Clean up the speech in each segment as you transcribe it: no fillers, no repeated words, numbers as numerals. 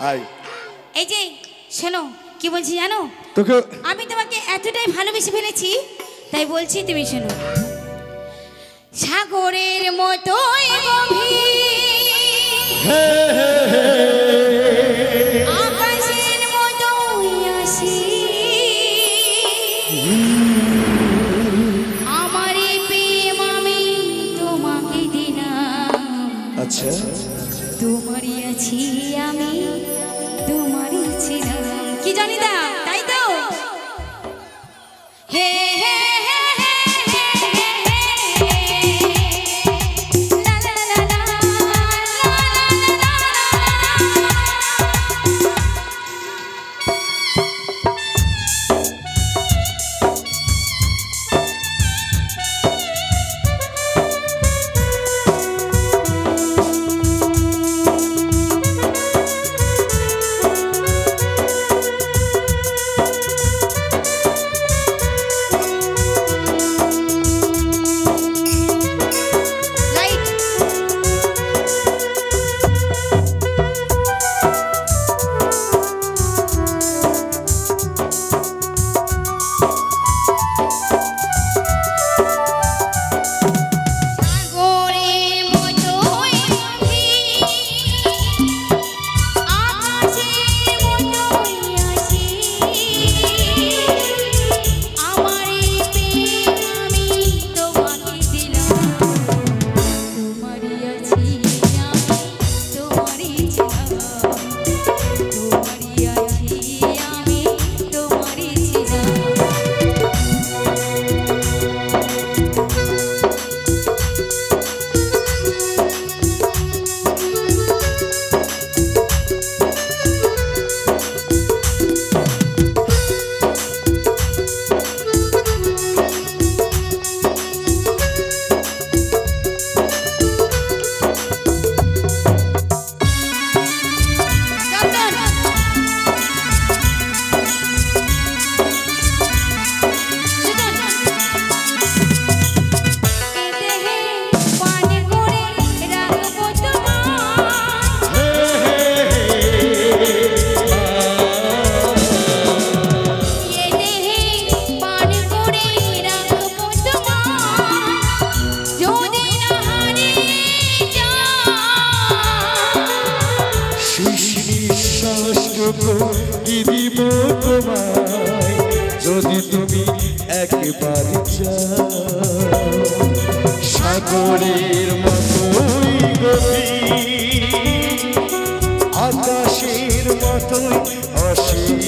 हाय ए जे শোনো কি বলছি জানো তোকে আমি তোমাকে এতটাই ভালোবেসে ফেলেছি তাই বলছি তুমি শোনো সাগরের মতোই গভীর হে হে হে আকাশের মতোই আসি আমারে প্রেম আমি তোমাকে দিলাম আচ্ছা তোমারই আছি আমি তোমারই ছিলাম কি জানি না তাই তো হে হে সাগরের মতোই গভীর আকাশের মতোই অসীম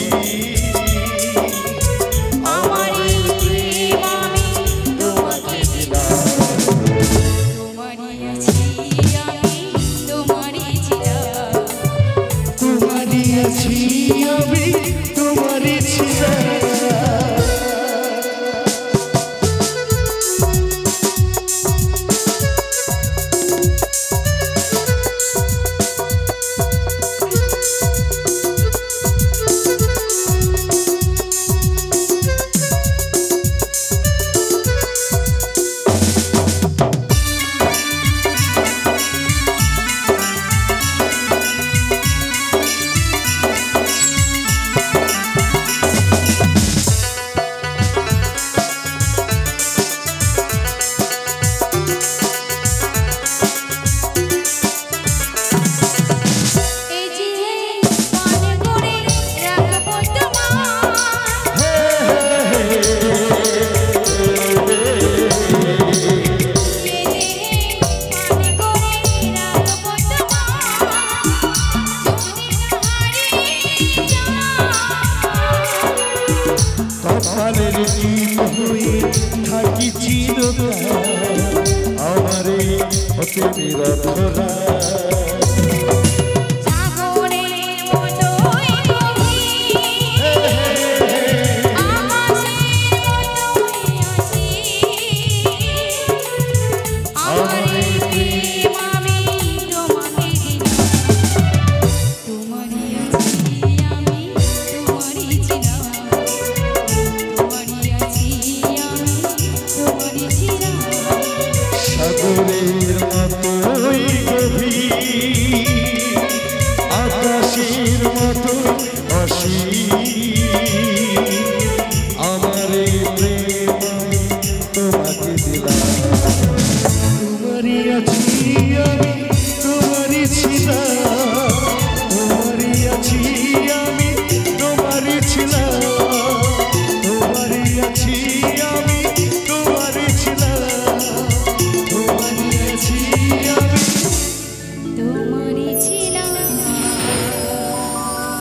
सागरेर मतोई गभीर মতো আমারে প্রেম তোমাকে দিলাম, তোমারই আছি।